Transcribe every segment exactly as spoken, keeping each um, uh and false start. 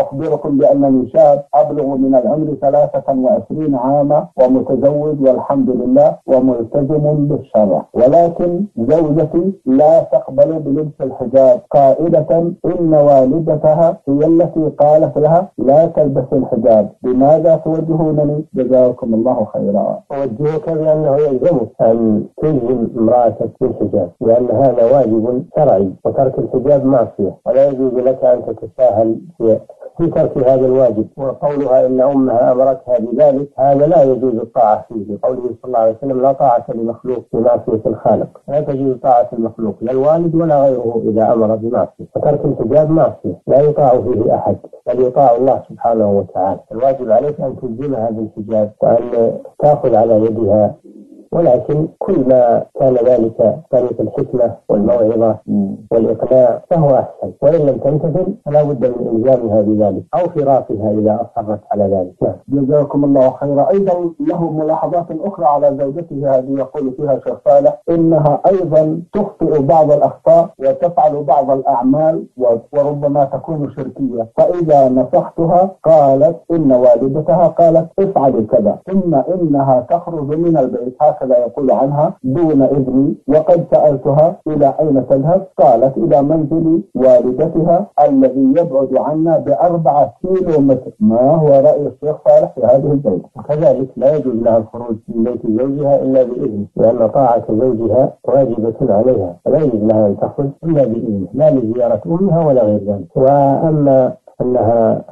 أخبركم بأنني شاب أبلغ من العمر ثلاثة وعشرين عاما ومتزوج والحمد لله وملتزم بالشرع، ولكن زوجتي لا تقبل بلبس الحجاب قائلة إن والدتها هي التي قالت لها لا تلبس الحجاب، بماذا توجهونني؟ جزاكم الله خيرا. أوجهك بأنه يلزمك أن تلزم امرأتك بالحجاب لأن هذا واجب شرعي وترك الحجاب معصية، ولا يجوز لك أن تتساهل في في ترك هذا الواجب. وقولها إن أمها أمرتها بذلك هذا لا يجوز الطاعة فيه، قوله صلى الله عليه وسلم لا طاعة لمخلوق بمعصية الخالق، لا تجوز طاعة المخلوق لا الوالد ولا غيره إذا أمر بمعصية، فترك الحجاب معصية لا يطاع فيه أحد بل يطاع الله سبحانه وتعالى. الواجب عليك أن تلزمها بالحجاب وأن تأخذ على يدها، ولكن كل ما كان ذلك طريق الحكمة والموعظة والإقناع فهو أحسن، وإن لم تمتثل فلا بد من إلزامها بذلك أو فراقها إذا أصرت على ذلك. جزاكم الله خيرا. أيضا له ملاحظات أخرى على زوجته هذه يقول فيها شيخ صالح إنها أيضا تخطئ بعض الأخطاء وتفعل بعض الأعمال وربما تكون شركية، فإذا نصحتها قالت إن والدتها قالت افعل كذا ثم إنها تخرج من البيت، هذا يقول عنها دون إذني، وقد سألتها إلى أين تذهب؟ قالت إلى منزل والدتها الذي يبعد عنا بأربعة كيلو متر. ما هو رأي الشيخ صالح في هذه البيت؟ وكذلك لا يجوز لها الخروج من بيت زوجها إلا بإذن، لأن طاعة زوجها واجبة عليها، فلا يجوز لها أن تخرج إلا بإذن، لا لزيارة أمها ولا غير ذلك. وأما أنها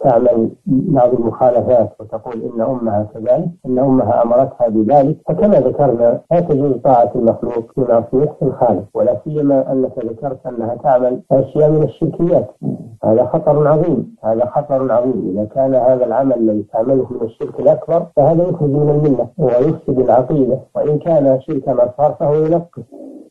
تعمل بعض المخالفات وتقول إن أمها كذلك إن أمها أمرتها بذلك، فكما ذكرنا لا تجوز طاعة المخلوق في معصية الخالق، ولا سيما أنك ذكرت أنها تعمل أشياء من الشركيات، هذا خطر عظيم، هذا خطر عظيم. إذا كان هذا العمل الذي تعمله من الشرك الأكبر فهذا يخرج من الملة ويفسد العقيدة، وإن كان شركا أصغر فهو ينقص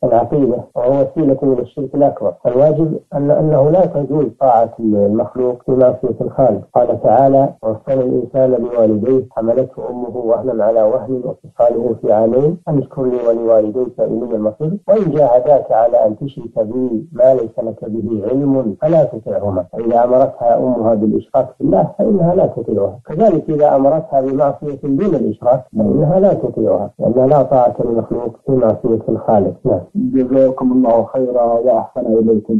العقيدة وهو وسيلة من الشرك الأكبر، فالواجب أن أنه لا تجوز طاعة المخلوق في معصية الخالق. قال تعالى ووصينا الإنسان بوالديه حملته أمه وهنا على وهن وفصاله في عامين أن اشكر لي ولوالديك إلي المصير، وإن جاهداك على أن تشرك بي ما ليس لك به علم فلا تطعهما، إذا أمرتها أمها بالإشراك بالله فإنها لا تطيعها، كذلك إذا أمرتها بمعصية دون الإشراك فإنها لا تطيعها، لأن لا طاعة المخلوق في معصية الخالق. جزاكم الله خيرا وأحسن إليكم.